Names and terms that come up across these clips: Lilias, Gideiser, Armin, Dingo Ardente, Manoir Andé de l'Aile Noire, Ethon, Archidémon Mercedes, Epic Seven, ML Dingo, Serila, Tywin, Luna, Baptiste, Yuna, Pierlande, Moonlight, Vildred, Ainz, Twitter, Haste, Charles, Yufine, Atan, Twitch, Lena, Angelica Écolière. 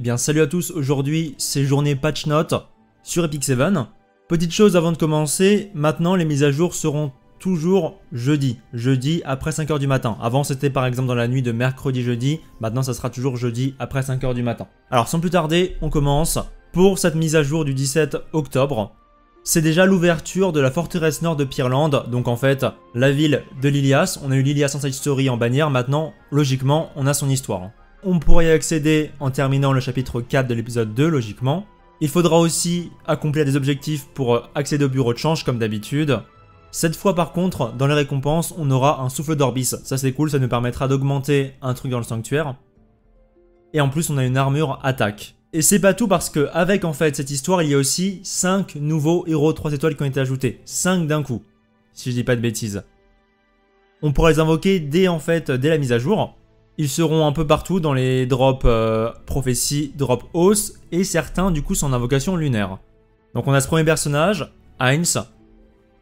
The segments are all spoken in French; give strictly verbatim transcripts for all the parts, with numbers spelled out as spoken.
Eh bien salut à tous, aujourd'hui c'est journée patch note sur Epic Seven. Petite chose avant de commencer, maintenant les mises à jour seront toujours jeudi, jeudi après cinq heures du matin. Avant c'était par exemple dans la nuit de mercredi jeudi, maintenant ça sera toujours jeudi après cinq heures du matin. Alors sans plus tarder, on commence pour cette mise à jour du dix-sept octobre. C'est déjà l'ouverture de la forteresse nord de Pierlande, donc en fait la ville de Lilias. On a eu Lilias en side story en bannière, maintenant logiquement on a son histoire. On pourrait y accéder en terminant le chapitre quatre de l'épisode deux, logiquement. Il faudra aussi accomplir des objectifs pour accéder au bureau de change, comme d'habitude. Cette fois, par contre, dans les récompenses, on aura un souffle d'Orbis. Ça, c'est cool, ça nous permettra d'augmenter un truc dans le sanctuaire. Et en plus, on a une armure attaque. Et c'est pas tout, parce que avec en fait cette histoire, il y a aussi cinq nouveaux héros trois étoiles qui ont été ajoutés. cinq d'un coup, si je dis pas de bêtises. On pourra les invoquer dès, en fait, dès la mise à jour. Ils seront un peu partout dans les drops euh, prophétie, drop hausse et certains du coup sont en invocation lunaire. Donc on a ce premier personnage, Ainz.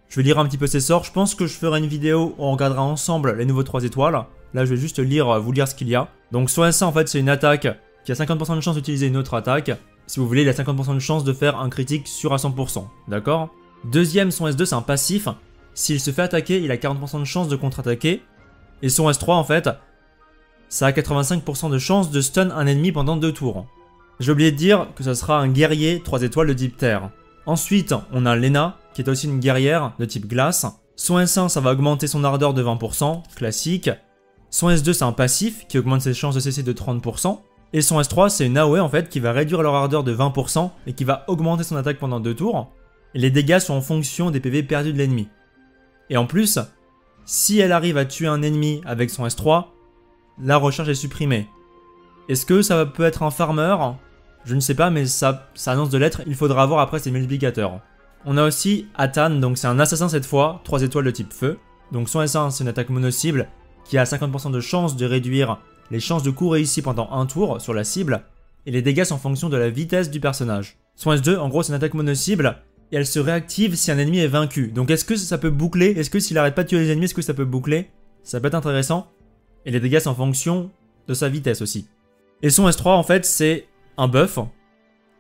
Je vais lire un petit peu ses sorts. Je pense que je ferai une vidéo où on regardera ensemble les nouveaux trois étoiles. Là je vais juste lire, vous lire ce qu'il y a. Donc soit ça en fait c'est une attaque qui a cinquante pour cent de chance d'utiliser une autre attaque. Si vous voulez il a cinquante pour cent de chance de faire un critique sur à cent pour cent. D'accord. Deuxième, son S deux c'est un passif. S'il se fait attaquer il a quarante pour cent de chance de contre-attaquer. Et son S trois en fait... ça a quatre-vingt-cinq pour cent de chance de stun un ennemi pendant deux tours. J'ai oublié de dire que ça sera un guerrier trois étoiles de type terre. Ensuite, on a Lena, qui est aussi une guerrière de type glace. Son S un, ça va augmenter son ardeur de vingt pour cent, classique. Son S deux, c'est un passif, qui augmente ses chances de C C de trente pour cent. Et son S trois, c'est une A O E, en fait, qui va réduire leur ardeur de vingt pour cent et qui va augmenter son attaque pendant deux tours. Et les dégâts sont en fonction des P V perdus de l'ennemi. Et en plus, si elle arrive à tuer un ennemi avec son S trois, la recharge est supprimée. Est-ce que ça peut être un farmer? Je ne sais pas, mais ça, ça annonce de l'être. Il faudra voir après ces multiplicateurs. On a aussi Atan, donc c'est un assassin cette fois, trois étoiles de type feu. Donc son S un, c'est une attaque mono-cible qui a cinquante pour cent de chance de réduire les chances de coups réussis pendant un tour sur la cible. Et les dégâts sont en fonction de la vitesse du personnage. Son S deux, en gros, c'est une attaque mono-cible et elle se réactive si un ennemi est vaincu. Donc est-ce que ça peut boucler? Est-ce que s'il arrête pas de tuer les ennemis, est-ce que ça peut boucler? Ça peut être intéressant. Et les dégâts sont en fonction de sa vitesse aussi. Et son S trois en fait c'est un buff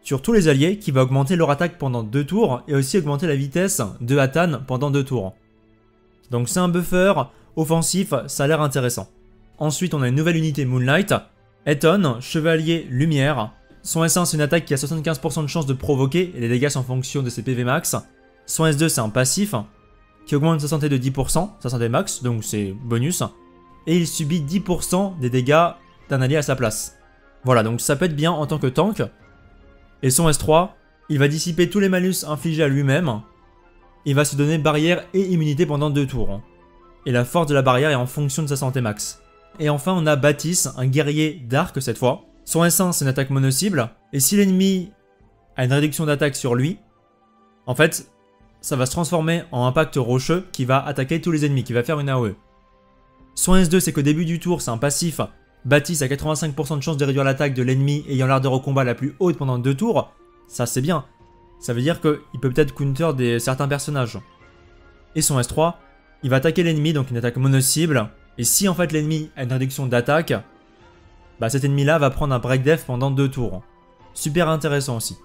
sur tous les alliés qui va augmenter leur attaque pendant deux tours et aussi augmenter la vitesse de Atan pendant deux tours. Donc c'est un buffer offensif, ça a l'air intéressant. Ensuite on a une nouvelle unité Moonlight, Ethon, Chevalier Lumière. Son S un c'est une attaque qui a soixante-quinze pour cent de chance de provoquer et les dégâts sont en fonction de ses P V max. Son S deux c'est un passif qui augmente sa santé de dix pour cent, sa santé max, donc c'est bonus. Et il subit dix pour cent des dégâts d'un allié à sa place. Voilà, donc ça peut être bien en tant que tank. Et son S trois, il va dissiper tous les malus infligés à lui-même. Il va se donner barrière et immunité pendant deux tours. Et la force de la barrière est en fonction de sa santé max. Et enfin, on a Baptiste, un guerrier d'arc cette fois. Son S un, c'est une attaque mono-cible. Et si l'ennemi a une réduction d'attaque sur lui, en fait, ça va se transformer en impact rocheux qui va attaquer tous les ennemis, qui va faire une A O E. Son S deux, c'est qu'au début du tour, c'est un passif. Baptiste a quatre-vingt-cinq pour cent de chance de réduire l'attaque de l'ennemi ayant l'ardeur au combat la plus haute pendant deux tours. Ça, c'est bien. Ça veut dire qu'il peut peut-être counter des, certains personnages. Et son S trois, il va attaquer l'ennemi, donc une attaque mono-cible. Et si en fait l'ennemi a une réduction d'attaque, bah cet ennemi-là va prendre un break def pendant deux tours. Super intéressant aussi.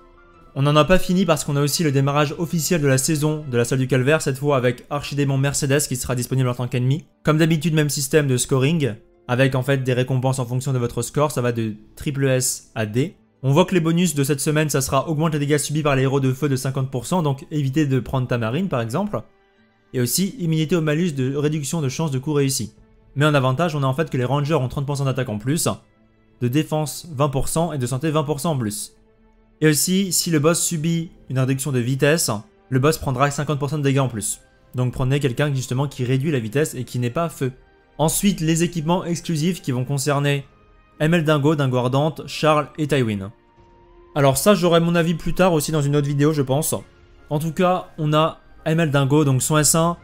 On n'en a pas fini parce qu'on a aussi le démarrage officiel de la saison de la salle du calvaire, cette fois avec Archidémon Mercedes qui sera disponible en tant qu'ennemi. Comme d'habitude, même système de scoring, avec en fait des récompenses en fonction de votre score, ça va de triple S à D. On voit que les bonus de cette semaine, ça sera augmente les dégâts subis par les héros de feu de cinquante pour cent, donc évitez de prendre ta marine par exemple. Et aussi, immunité au malus de réduction de chance de coups réussis. Mais en avantage, on a en fait que les rangers ont trente pour cent d'attaque en plus, de défense vingt pour cent et de santé vingt pour cent en plus. Et aussi, si le boss subit une réduction de vitesse, le boss prendra cinquante pour cent de dégâts en plus. Donc prenez quelqu'un justement qui réduit la vitesse et qui n'est pas à feu. Ensuite, les équipements exclusifs qui vont concerner M L Dingo, Dingo Ardente, Charles et Tywin. Alors ça, j'aurai mon avis plus tard aussi dans une autre vidéo, je pense. En tout cas, on a M L Dingo, donc son S un,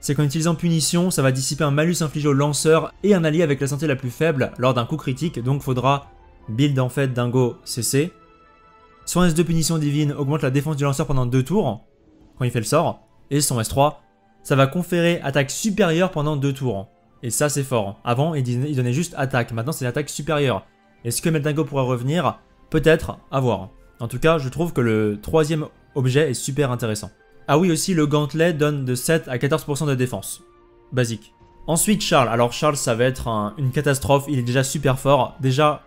c'est qu'en utilisant punition, ça va dissiper un malus infligé au lanceur et un allié avec la santé la plus faible lors d'un coup critique, donc faudra build en fait Dingo C C. Son S deux punition divine augmente la défense du lanceur pendant deux tours, quand il fait le sort. Et son S trois, ça va conférer attaque supérieure pendant deux tours. Et ça c'est fort. Avant il donnait juste attaque, maintenant c'est l'attaque supérieure. Est-ce que Meldingo pourra revenir Peut-être, à voir. En tout cas, je trouve que le troisième objet est super intéressant. Ah oui, aussi, le gantelet donne de sept à quatorze pour cent de défense. Basique. Ensuite, Charles. Alors, Charles, ça va être un, une catastrophe. Il est déjà super fort. Déjà,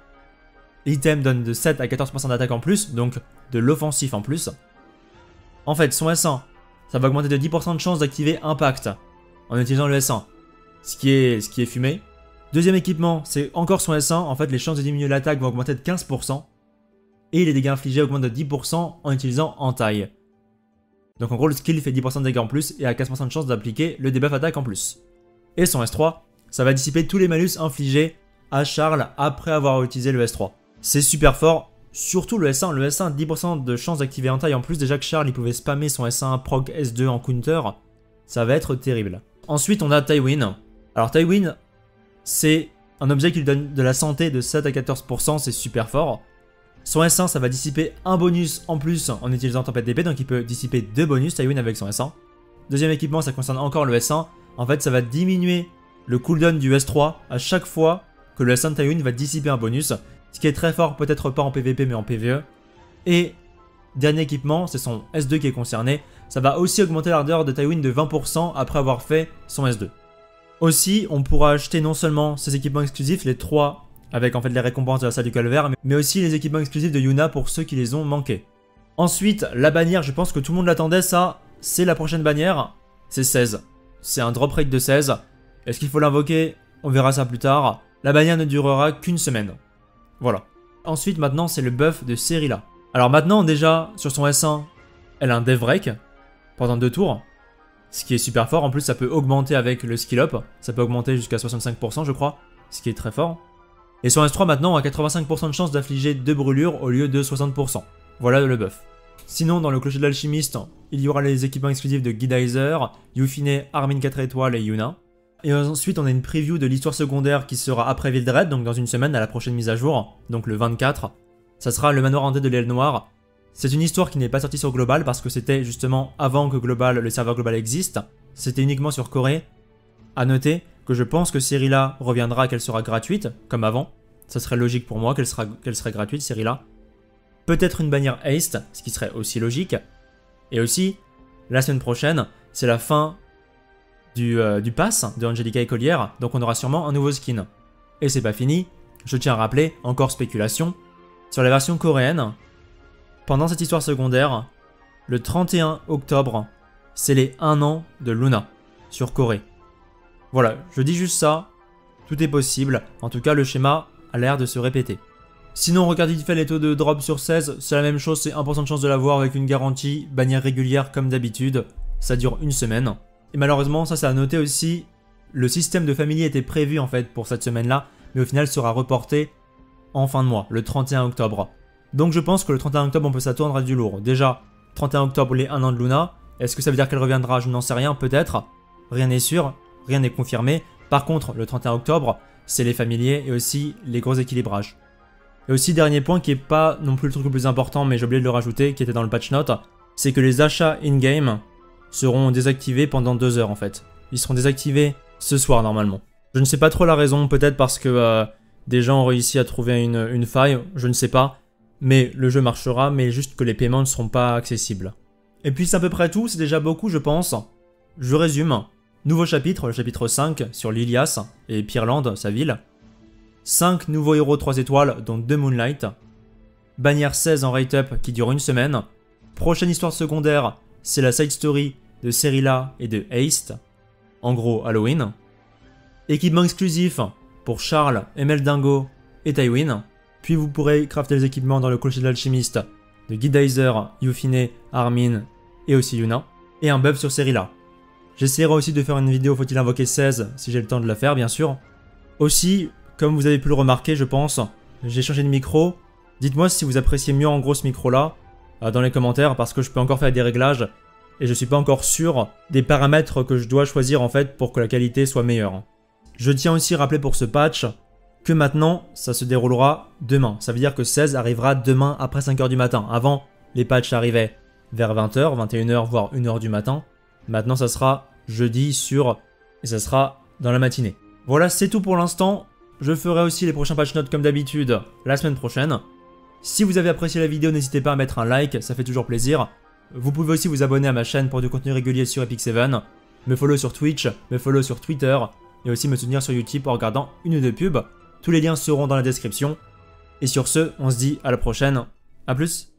l'item donne de sept à quatorze pour cent d'attaque en plus, donc de l'offensif en plus. En fait, son S un, ça va augmenter de dix pour cent de chance d'activer Impact en utilisant le S un, ce qui est, ce qui est fumé. Deuxième équipement, c'est encore son S un. En fait, les chances de diminuer l'attaque vont augmenter de quinze pour cent. Et les dégâts infligés augmentent de dix pour cent en utilisant Entaille. Donc en gros, le skill fait dix pour cent de dégâts en plus et a quinze pour cent de chance d'appliquer le debuff attaque en plus. Et son S trois, ça va dissiper tous les malus infligés à Charles après avoir utilisé le S trois. C'est super fort, surtout le S un. Le S un, dix pour cent de chance d'activer Entaille en plus. Déjà que Charles, il pouvait spammer son S un proc S deux en counter. Ça va être terrible. Ensuite, on a Tywin. Alors Tywin, c'est un objet qui lui donne de la santé de sept à quatorze pour cent. C'est super fort. Son S un, ça va dissiper un bonus en plus en utilisant Tempête d'épée, donc il peut dissiper deux bonus Tywin avec son S un. Deuxième équipement, ça concerne encore le S un. En fait, ça va diminuer le cooldown du S trois à chaque fois que le S un de Tywin va dissiper un bonus, ce qui est très fort, peut-être pas en P V P mais en P V E. Et dernier équipement, c'est son S deux qui est concerné. Ça va aussi augmenter l'ardeur de Tywin de vingt pour cent après avoir fait son S deux. Aussi, on pourra acheter non seulement ses équipements exclusifs, les trois avec en fait les récompenses de la salle du calvaire, mais aussi les équipements exclusifs de Yuna pour ceux qui les ont manqués. Ensuite, la bannière, je pense que tout le monde l'attendait, ça, c'est la prochaine bannière, c'est seize. C'est un drop rate de seize. Est-ce qu'il faut l'invoquer? On verra ça plus tard. La bannière ne durera qu'une semaine. Voilà. Ensuite, maintenant, c'est le buff de Serila. Alors maintenant, déjà, sur son S un, elle a un dev break pendant deux tours, ce qui est super fort. En plus, ça peut augmenter avec le skill up, ça peut augmenter jusqu'à soixante-cinq pour cent, je crois, ce qui est très fort. Et son S trois maintenant a quatre-vingt-cinq pour cent de chance d'affliger deux brûlures au lieu de soixante pour cent. Voilà le buff. Sinon, dans le clocher de l'alchimiste, il y aura les équipements exclusifs de Gideiser, Yufine, Armin quatre étoiles et Yuna. Et ensuite, on a une preview de l'histoire secondaire qui sera après Vildred, donc dans une semaine à la prochaine mise à jour, donc le vingt-quatre. Ça sera le Manoir Andé de l'Aile Noire. C'est une histoire qui n'est pas sortie sur Global parce que c'était justement avant que Global, le serveur Global existe. C'était uniquement sur Corée. À noter que je pense que Serila reviendra, qu'elle sera gratuite, comme avant. Ça serait logique pour moi qu'elle sera, qu'elle serait gratuite, Serila. Peut-être une bannière Haste, ce qui serait aussi logique. Et aussi, la semaine prochaine, c'est la fin du, euh, du pass de Angelica Écolière, donc on aura sûrement un nouveau skin. Et c'est pas fini, je tiens à rappeler, encore spéculation, sur la version coréenne, pendant cette histoire secondaire, le trente et un octobre, c'est les un an de Luna, sur Corée. Voilà, je dis juste ça, tout est possible, en tout cas le schéma a l'air de se répéter. Sinon, regardez vite fait les taux de drop sur seize, c'est la même chose, c'est un pour cent de chance de l'avoir avec une garantie, bannière régulière comme d'habitude, ça dure une semaine. Et malheureusement, ça c'est à noter aussi, le système de familier était prévu en fait pour cette semaine-là, mais au final sera reporté en fin de mois, le trente et un octobre. Donc je pense que le trente et un octobre on peut s'attendre à du lourd. Déjà, trente et un octobre les un an de Luna, est-ce que ça veut dire qu'elle reviendra? Je n'en sais rien, peut-être, rien n'est sûr. Rien n'est confirmé. Par contre, le trente et un octobre, c'est les familiers et aussi les gros équilibrages. Et aussi, dernier point qui n'est pas non plus le truc le plus important, mais j'ai oublié de le rajouter, qui était dans le patch note, c'est que les achats in-game seront désactivés pendant deux heures en fait. Ils seront désactivés ce soir normalement. Je ne sais pas trop la raison, peut-être parce que euh, des gens ont réussi à trouver une, une faille, je ne sais pas. Mais le jeu marchera, mais juste que les paiements ne seront pas accessibles. Et puis c'est à peu près tout, c'est déjà beaucoup je pense. Je résume. Nouveau chapitre, le chapitre cinq, sur Lilias et Pierlande, sa ville. cinq nouveaux héros trois étoiles, dont deux Moonlight. Bannière seize en rate-up qui dure une semaine. Prochaine histoire secondaire, c'est la side story de Serila et de Haste. En gros, Halloween. Équipement exclusif pour Charles, M L Dingo et Tywin. Puis vous pourrez crafter les équipements dans le clocher de l'alchimiste de Gideiser, Yufine, Armin et aussi Yuna. Et un buff sur Serila. J'essaierai aussi de faire une vidéo faut-il invoquer seize, si j'ai le temps de la faire bien sûr. Aussi, comme vous avez pu le remarquer je pense, j'ai changé de micro. Dites-moi si vous appréciez mieux en gros ce micro là, dans les commentaires, parce que je peux encore faire des réglages, et je suis pas encore sûr des paramètres que je dois choisir en fait pour que la qualité soit meilleure. Je tiens aussi à rappeler pour ce patch que maintenant, ça se déroulera demain. Ça veut dire que seize arrivera demain après cinq heures du matin. Avant, les patchs arrivaient vers vingt heures, vingt et une heures, voire une heure du matin. Maintenant, ça sera jeudi sur, et ça sera dans la matinée. Voilà, c'est tout pour l'instant. Je ferai aussi les prochains patch notes comme d'habitude la semaine prochaine. Si vous avez apprécié la vidéo, n'hésitez pas à mettre un like, ça fait toujours plaisir. Vous pouvez aussi vous abonner à ma chaîne pour du contenu régulier sur Epic Seven, me follow sur Twitch, me follow sur Twitter, et aussi me soutenir sur YouTube en regardant une ou deux pubs. Tous les liens seront dans la description. Et sur ce, on se dit à la prochaine, à plus!